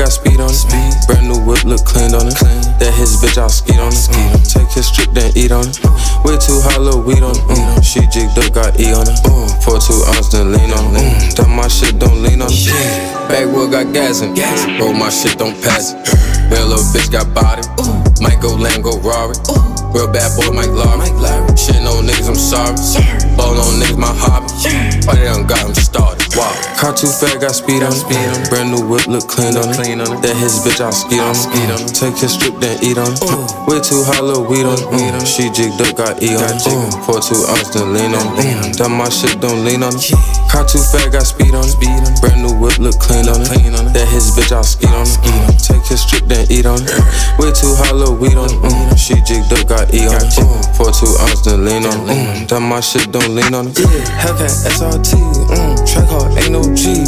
got speed on it. Brand new whip, look clean on it. That his bitch, I'll skeet on it. Take his strip, then eat on it. Way too high, little weed on it. She jigged up, got E on it. 4 2 ounces, then lean on it. That my shit, don't lean on it. Backwood got gas in it. Bro, my shit, don't pass it. Real little bitch got body. Might go Lamb, go Rari. Real bad boy, Mike Larry. Shit, no niggas, I'm sorry. Ball on niggas, my hobby. Why they done got him started? Wow. Car too fat, got speed on it. Brand new whip, look clean on it. That his bitch, I'll skeet on it. Take his strip, then eat on it. Way too high, little weed on it. She jigged up, got E on it. 4 2 ounces, then lean on it. That my shit, don't lean on it. Car too fat, got speed on it. Brand new whip, look clean on it. That his bitch, I'll skeet on it. Take his strip, then eat on it. Way too high, little weed on it. She jigged up, got E on it. 4 2 ounces, then lean on it. That my shit, don't lean on it. Hellcat, SRT, track hard, ain't no G,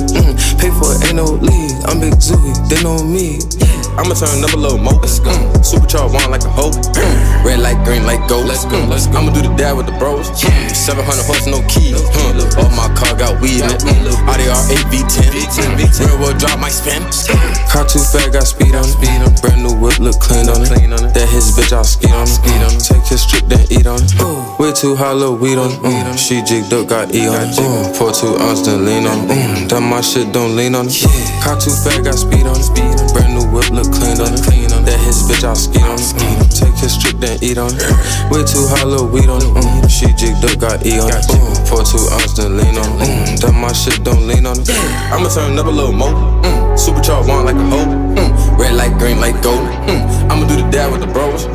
pay for it, ain't no lead. I'm Big Zooey, they know me. I'ma turn up a little more. Supercharged wine like a hoe. Red light, green light, go. I'ma do the dab with the bros. 700 horse, no keys. All my car got weed in it. Audi R8 V10. Real world drop, my spin. Car too fat, got speed on it. Brand new whip, look clean on it. That his bitch, I'll skeet on it. Take his strip, then eat on it. Way too high, little weed on it. She jigged up, got E on it. 4 2 ounces, then lean on it. That my shit, don't lean on it. Car too fat, got speed on it. Brand new whip, look clean on it. That his bitch, I'll skeet on it. Take his strip, then eat on it. Way too high, little weed on it. She jigged up, got E on it. 4 2 ounces, then lean on it. That my shit, don't lean on it. I'ma turn up a little more. Supercharged wine like a hoe. Red light, green light, gold. I'ma do the dab with the bros.